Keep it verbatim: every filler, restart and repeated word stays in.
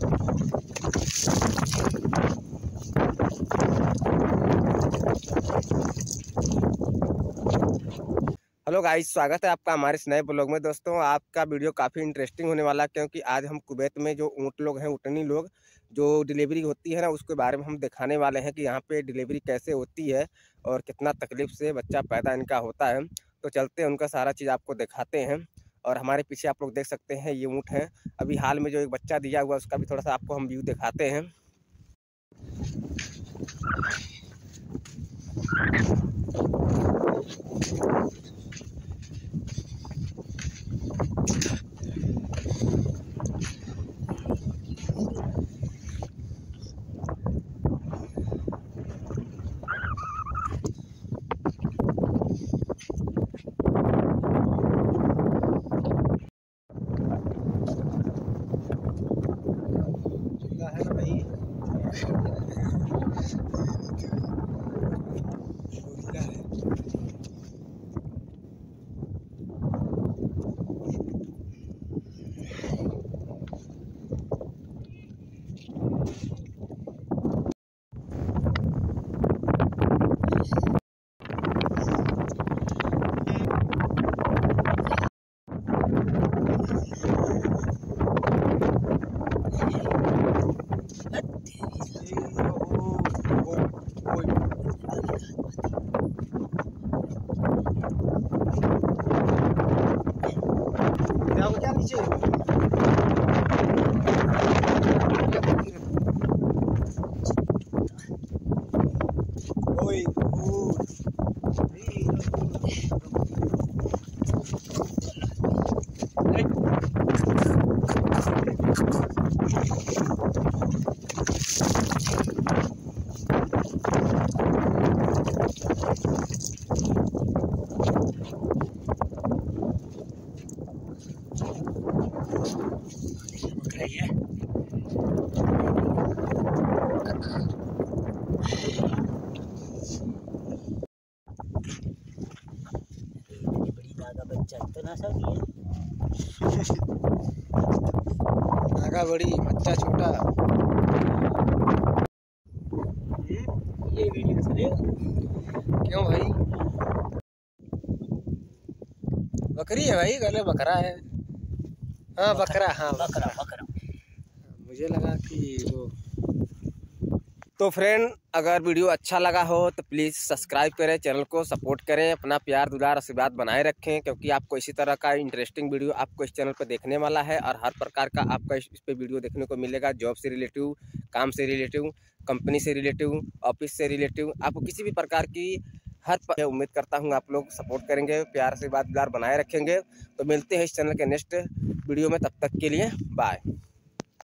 Hello guys, स्वागत है आपका हमारे इस नए ब्लॉग में। दोस्तों, आपका वीडियो काफ़ी इंटरेस्टिंग होने वाला है क्योंकि आज हम कुवैत में जो ऊँट लोग हैं, ऊँटनी लोग जो डिलीवरी होती है ना, उसके बारे में हम दिखाने वाले हैं कि यहाँ पे डिलीवरी कैसे होती है और कितना तकलीफ से बच्चा पैदा इनका होता है। तो चलते हैं, उनका सारा चीज़ आपको दिखाते हैं। और हमारे पीछे आप लोग देख सकते हैं ये ऊँट हैं। अभी हाल में जो एक बच्चा दिया हुआ उसका भी थोड़ा सा आपको हम व्यू दिखाते हैं। नागा बड़ी, बच्चा छोटा। ये वीडियो चलेगा क्यों भाई? बकरी है भाई, गले बकरा है। हाँ बकरा, हाँ बकरा बकरा मुझे लगा कि वो। तो फ्रेंड, अगर वीडियो अच्छा लगा हो तो प्लीज़ सब्सक्राइब करें, चैनल को सपोर्ट करें, अपना प्यार दुलार आशीर्वाद बनाए रखें क्योंकि आपको इसी तरह का इंटरेस्टिंग वीडियो आपको इस चैनल पर देखने वाला है। और हर प्रकार का आपका इस पे वीडियो देखने को मिलेगा, जॉब से रिलेटिव, काम से रिलेटिव, कंपनी से रिलेटिव, ऑफिस से रिलेटिव, आपको किसी भी प्रकार की हर पर... उम्मीद करता हूँ आप लोग सपोर्ट करेंगे, प्यार आशीर्वाद दुलार बनाए रखेंगे। तो मिलते हैं इस चैनल के नेक्स्ट वीडियो में, तब तक के लिए बाय।